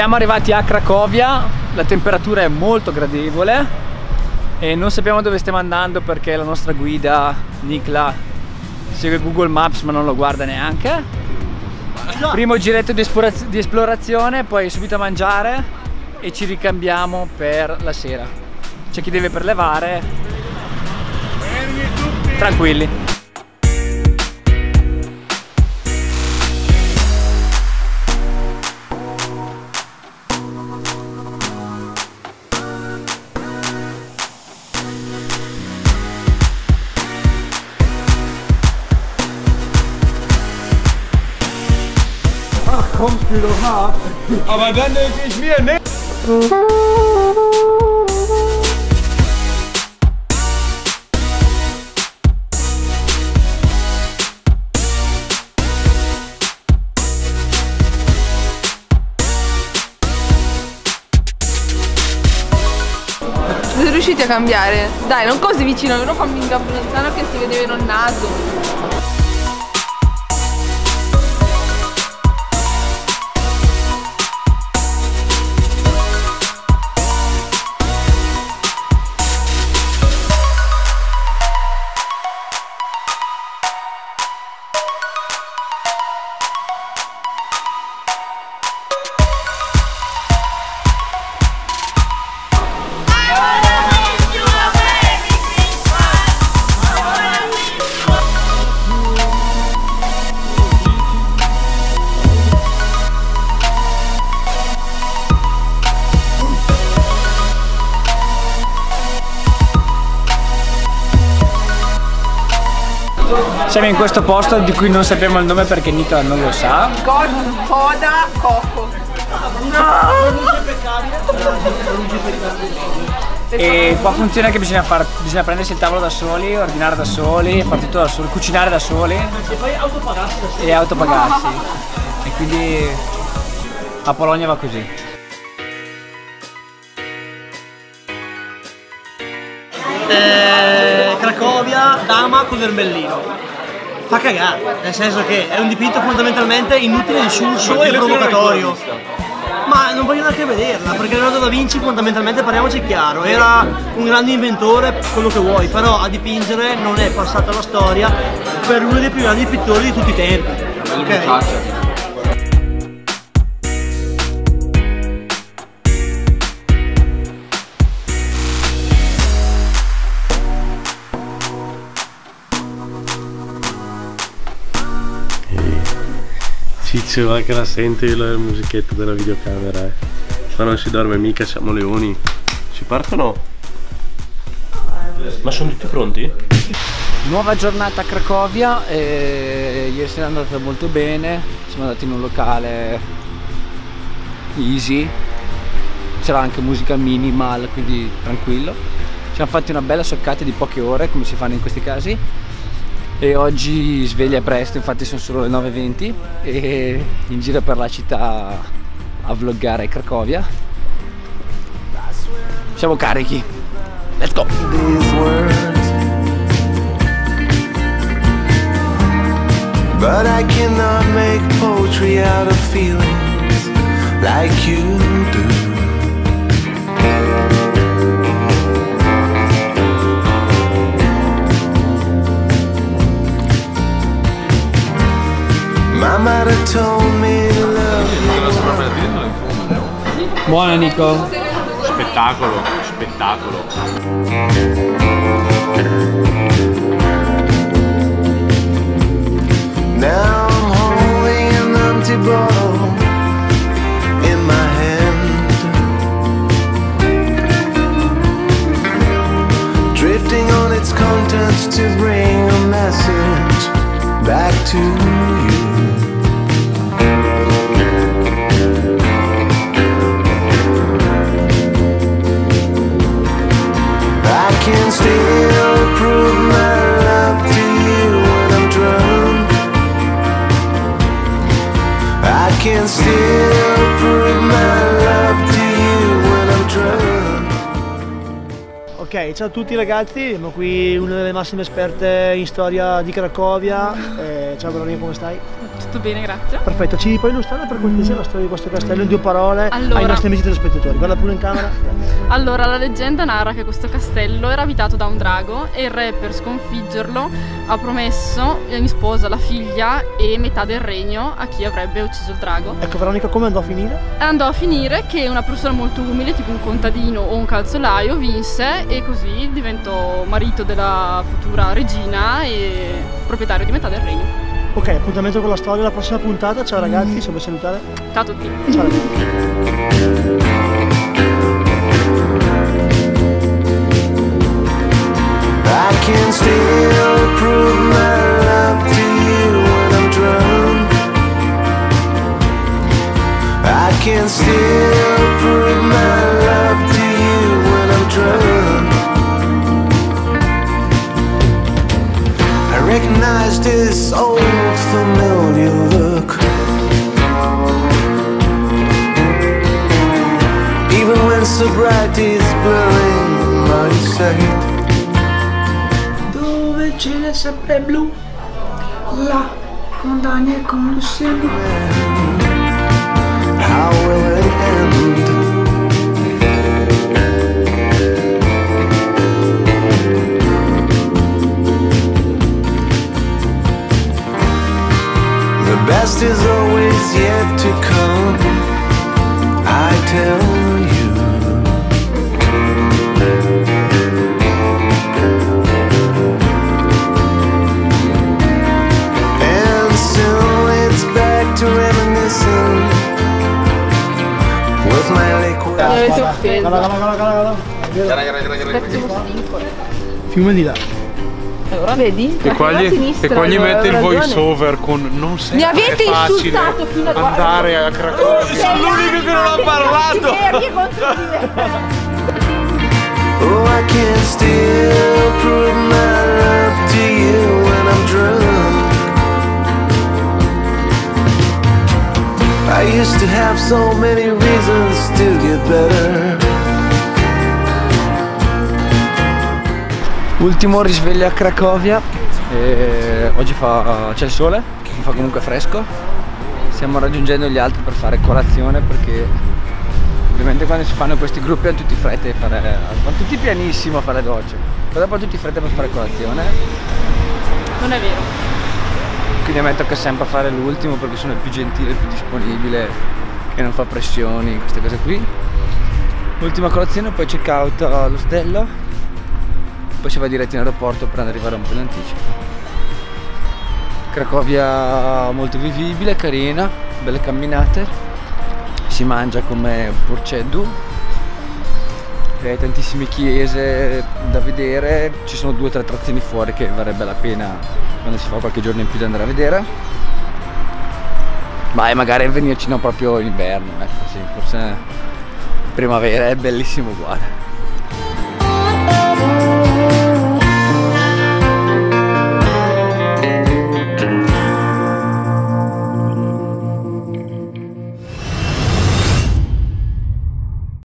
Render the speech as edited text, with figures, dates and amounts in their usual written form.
Siamo arrivati a Cracovia, la temperatura è molto gradevole e non sappiamo dove stiamo andando perché la nostra guida Nikla segue Google Maps ma non lo guarda neanche. Primo giretto di esplorazione, poi subito a mangiare e ci ricambiamo per la sera. C'è chi deve prelevare, tranquilli. Kommst du doch nach. Aber dann denke ich mir, ne? Siete riusciti a cambiare? Dai, non così vicino, però fammi un capo lontano che si vedeva il naso. Siamo in questo posto di cui non sappiamo il nome perché Nikla non lo sa. Coda Coco. No! E qua funziona che bisogna prendersi il tavolo da soli, ordinare da soli, fare tutto da soli, cucinare da soli. E poi autopagarsi da soli. E autopagarsi. E quindi a Polonia va così. Cracovia, dama con l'ermellino. Fa cagare, nel senso che è un dipinto fondamentalmente inutile, insulso e provocatorio. Ma non voglio neanche vederla, perché Leonardo da Vinci fondamentalmente, parliamoci chiaro, era un grande inventore, quello che vuoi, però a dipingere non è passata la storia per uno dei più grandi pittori di tutti i tempi. Okay? Ciccio anche la sente la musichetta della videocamera, ma non si dorme mica, siamo leoni. Ci partono? Ma sono tutti pronti? Nuova giornata a Cracovia, ieri sera è andata molto bene, siamo andati in un locale easy, c'era anche musica minimal, quindi tranquillo. Ci siamo fatti una bella soccata di poche ore come si fanno in questi casi. E oggi sveglia presto, infatti sono solo le 9:20 e in giro per la città a vloggare Cracovia. Siamo carichi, let's go! Buona Nico! Spettacolo, spettacolo! Now I'm holding an empty bottle in my hand, drifting on its contents to bring a message back to you. Ok, ciao a tutti ragazzi, siamo qui una delle massime esperte in storia di Cracovia. Ciao Veronica, come stai? tutto bene, grazie. Perfetto, ci puoi illustrare per cortesia la storia di questo castello in due parole ai nostri amici telespettatori? Guarda pure in camera. Allora, la leggenda narra che questo castello era abitato da un drago e il re, per sconfiggerlo, ha promesso in sposa la figlia e metà del regno a chi avrebbe ucciso il drago. Ecco Veronica, come andò a finire? Andò a finire che una persona molto umile, tipo un contadino o un calzolaio, vinse e così diventò marito della futura regina e proprietario di metà del regno. Ok, appuntamento con la storia alla prossima puntata. Ciao ragazzi, ci vuoi salutare? Ciao a tutti. Ciao ragazzi. Recognized this old familiar look. Even when sobriety's blurring my sight. Dove il cielo è sempre blu, là montagne con lo seno. How will it end? Best is always yet to come, I tell you. And soon it's back to reminiscing with my liquid. Fiume di là. Allora vedi? E qua gli mette il voice over con non sei facile andare a Cracovia. Sono l'unico che non ha parlato. Oh, I can still prove my love to you when I'm drunk. I used to have so many reasons to get better. Ultimo risveglio a Cracovia, oggi c'è il sole, fa comunque fresco. Stiamo raggiungendo gli altri per fare colazione perché ovviamente quando si fanno questi gruppi hanno tutti fretta, vanno tutti pianissimo a fare docce, poi dopo hanno tutti fretta per fare colazione. Non è vero. Quindi a me tocca sempre fare l'ultimo perché sono il più gentile, il più disponibile e non fa pressioni, queste cose qui. Ultima colazione, poi check out all'ostello. Poi si va diretti in aeroporto per arrivare un po' in anticipo. Cracovia molto vivibile, carina, belle camminate. Si mangia come porceddu. Tantissime chiese da vedere. Ci sono 2 o 3 attrazioni fuori che varrebbe la pena quando si fa qualche giorno in più di andare a vedere. Ma magari venirci non proprio in inverno, ecco, sì, forse primavera è bellissimo uguale.